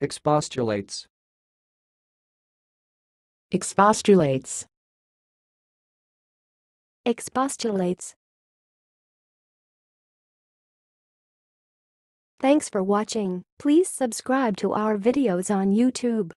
Expostulates. Expostulates. Expostulates. Thanks for watching. Please subscribe to our videos on YouTube.